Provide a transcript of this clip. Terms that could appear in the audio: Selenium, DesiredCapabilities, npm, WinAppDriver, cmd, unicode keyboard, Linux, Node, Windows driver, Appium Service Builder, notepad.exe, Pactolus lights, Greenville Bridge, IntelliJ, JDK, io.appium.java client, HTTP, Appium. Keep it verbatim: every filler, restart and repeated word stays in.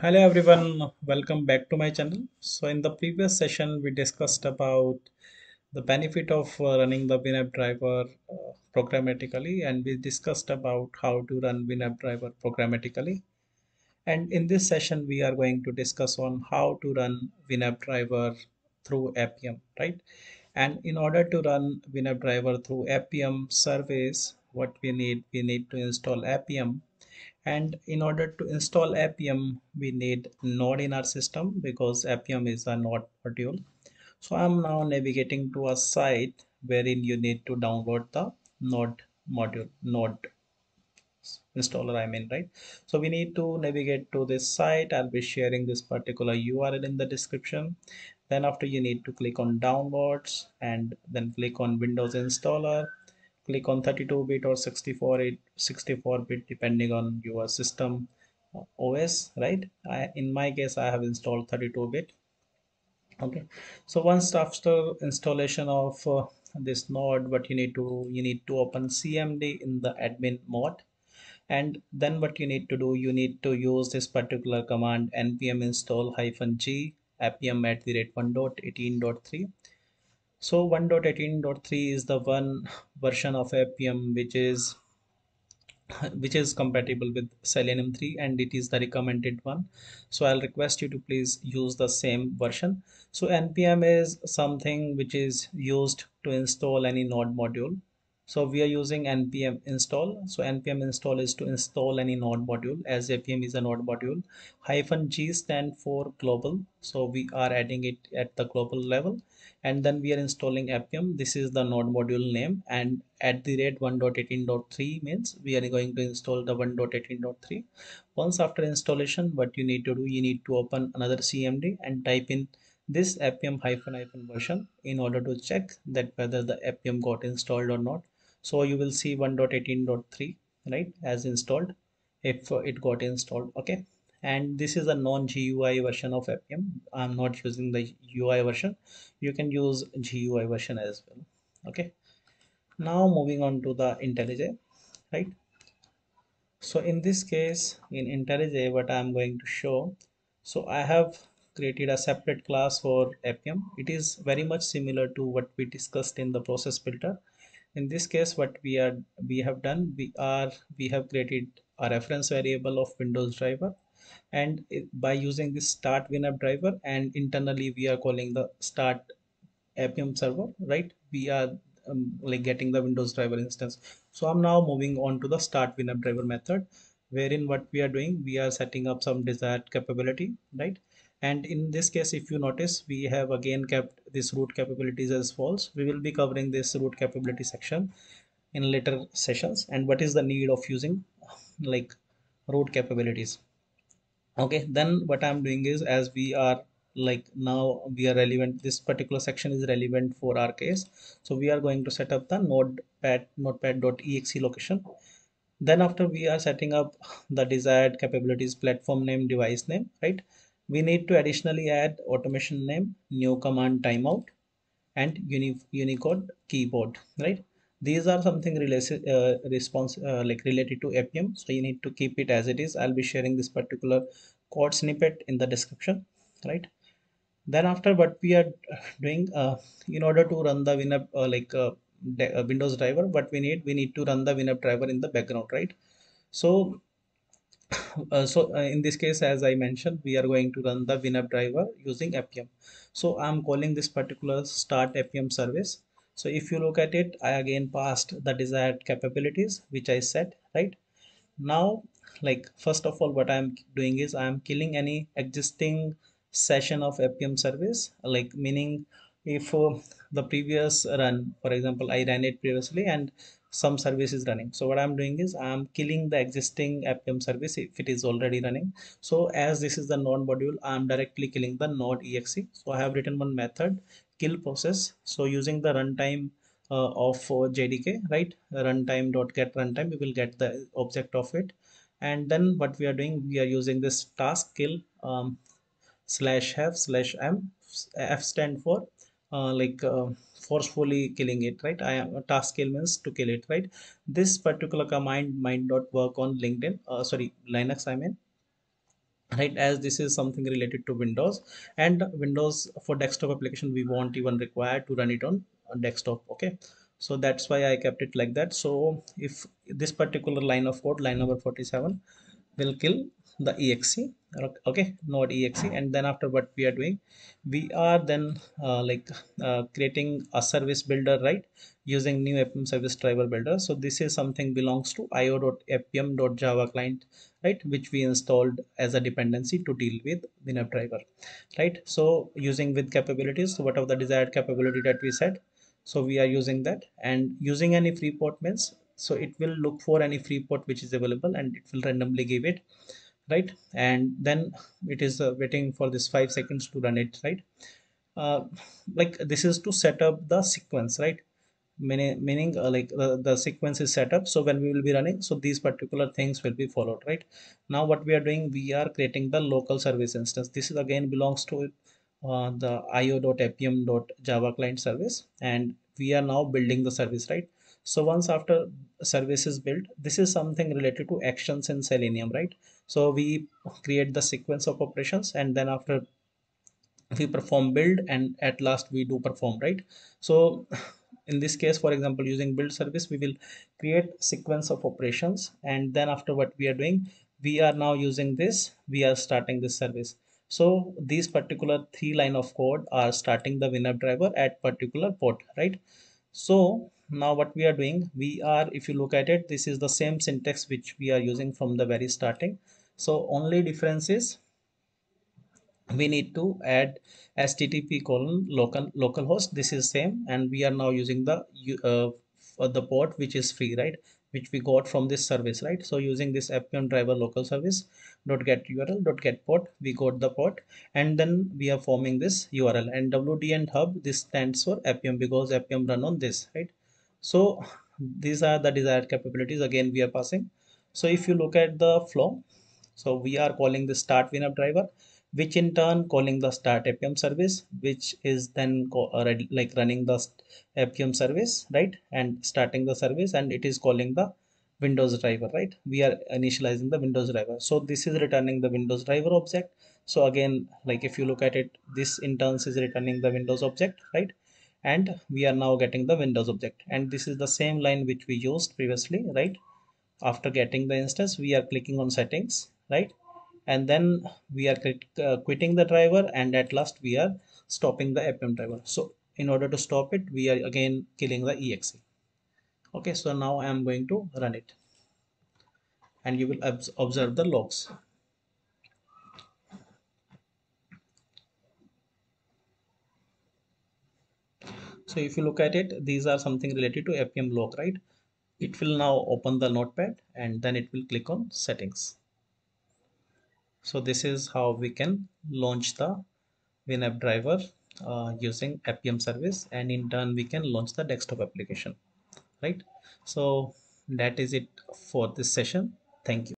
Hello everyone, welcome back to my channel. So in the previous session we discussed about the benefit of running the WinAppDriver programmatically, and we discussed about how to run WinAppDriver programmatically. And in this session we are going to discuss on how to run WinAppDriver through Appium, right? And in order to run WinAppDriver through Appium service, what we need, we need to install Appium. And in order to install Appium, we need Node in our system because Appium is a Node module. So I'm now navigating to a site wherein you need to download the Node module, Node installer, I mean, right? So we need to navigate to this site. I'll be sharing this particular U R L in the description. Then after, you need to click on downloads and then click on Windows installer. Click on thirty-two bit or sixty-four bit depending on your system O S, right? I, in my case, I have installed thirty-two bit. Okay, so once after installation of uh, this node, what you need to you need to open C M D in the admin mode, and then what you need to do, you need to use this particular command npm install hyphen g appium at the rate one dot eighteen dot three. So one dot eighteen dot three is the one version of Appium which is which is compatible with Selenium three, and it is the recommended one. So I'll request you to please use the same version. So npm is something which is used to install any node module. So we are using npm install. So npm install is to install any node module, as Appium is a node module. Hyphen g stand for global. So we are adding it at the global level. And then we are installing Appium. This is the node module name, and at the rate one dot eighteen dot three means we are going to install the one dot eighteen dot three. Once after installation, what you need to do, you need to open another C M D and type in this Appium hyphen hyphen version in order to check that whether the Appium got installed or not. So you will see one dot eighteen dot three, right, as installed if it got installed. Okay. And this is a non G U I version of Appium. I'm not using the U I version. You can use G U I version as well. Okay. Now moving on to the IntelliJ, right? So in this case, in IntelliJ, what I'm going to show. So I have created a separate class for Appium. It is very much similar to what we discussed in the process builder. In this case, what we are we have done, we are we have created a reference variable of Windows driver. And by using this start WinAppDriver, and internally we are calling the start Appium server, right? We are um, like getting the Windows driver instance. So I'm now moving on to the start WinAppDriver method, wherein what we are doing, we are setting up some desired capability, right? And in this case, if you notice, we have again kept this root capabilities as false. We will be covering this root capability section in later sessions, and what is the need of using like root capabilities. Okay, then what I'm doing is, as we are like now we are relevant, this particular section is relevant for our case. So we are going to set up the notepad, notepad.exe location. Then after, we are setting up the desired capabilities, platform name, device name, right? We need to additionally add automation name, new command timeout, and uni unicode keyboard, right? These are something related, uh, response uh, like related to Appium, so you need to keep it as it is. I'll be sharing this particular code snippet in the description, right? Then after, what we are doing uh, in order to run the WinApp uh, like uh, uh, Windows driver, what we need, we need to run the WinAppDriver in the background, right? So, uh, so uh, in this case, as I mentioned, we are going to run the WinAppDriver using Appium. So I'm calling this particular start Appium service. So if you look at it, I again passed the desired capabilities, which I set, right? Now, like, first of all, what I'm doing is I'm killing any existing session of Appium service, like meaning if uh, the previous run, for example, I ran it previously and some service is running. So what I'm doing is I'm killing the existing Appium service if it is already running. So as this is the node module, I'm directly killing the node exe. So I have written one method, kill process. So using the runtime uh, of uh, J D K, right, runtime dot get runtime, we will get the object of it. And then what we are doing, we are using this task kill um, slash have slash m. F stand for uh, like uh, forcefully killing it, right? I am task kill means to kill it, right? This particular command might not work on LinkedIn, uh, sorry, Linux, I mean. right, as this is something related to Windows, and Windows for desktop application we won't even require to run it on desktop. Okay, so that's why I kept it like that. So if this particular line of code, line number forty-seven, will kill the exe, okay, node exe, and then after what we are doing, we are then uh, like uh, creating a service builder, right, using new Appium service driver builder. So this is something belongs to io.appium.java client, right, which we installed as a dependency to deal with WinAppDriver, right. So using with capabilities, so what are the desired capability that we set, so we are using that, and using any free port means, so it will look for any free port which is available and it will randomly give it, right, and then it is uh, waiting for this five seconds to run it, right. Uh, like this is to set up the sequence, right, meaning, meaning uh, like uh, the sequence is set up, so when we will be running, so these particular things will be followed, right. Now what we are doing, we are creating the local service instance. This is again belongs to uh, the io.appium.java client service, and we are now building the service, right. So once after service is built, this is something related to actions in Selenium, right. So we create the sequence of operations, and then after we perform build, and at last we do perform, right. So in this case, for example, using build service, we will create sequence of operations, and then after what we are doing, we are now using this, we are starting this service. So these particular three line of code are starting the WinAppDriver at particular port, right. So now what we are doing, we are, if you look at it, this is the same syntax which we are using from the very starting. So only difference is we need to add http colon local localhost. This is same, and we are now using the uh, the port which is free, right, which we got from this service, right. So using this Appium driver local service dot get url dot get port, we got the port, and then we are forming this U R L, and W D and hub, this stands for Appium because Appium run on this, right. So these are the desired capabilities, again we are passing. So if you look at the flow, so we are calling the start WinAppDriver, which in turn calling the start Appium service, which is then like running the Appium service, right, and starting the service, and it is calling the Windows driver, right. We are initializing the Windows driver, so this is returning the Windows driver object. So again, like if you look at it, this in turn is returning the Windows object, right, and we are now getting the Windows object, and this is the same line which we used previously, right. After getting the instance, we are clicking on settings, right, and then we are uh, quitting the driver, and at last we are stopping the Appium driver. So in order to stop it, we are again killing the exe. Okay, so now I am going to run it, and you will obs observe the logs. So if you look at it, these are something related to Appium log, right. It will now open the notepad, and then it will click on settings. So this is how we can launch the WinAppDriver uh, using Appium service, and in turn we can launch the desktop application, right. So that is it for this session. Thank you.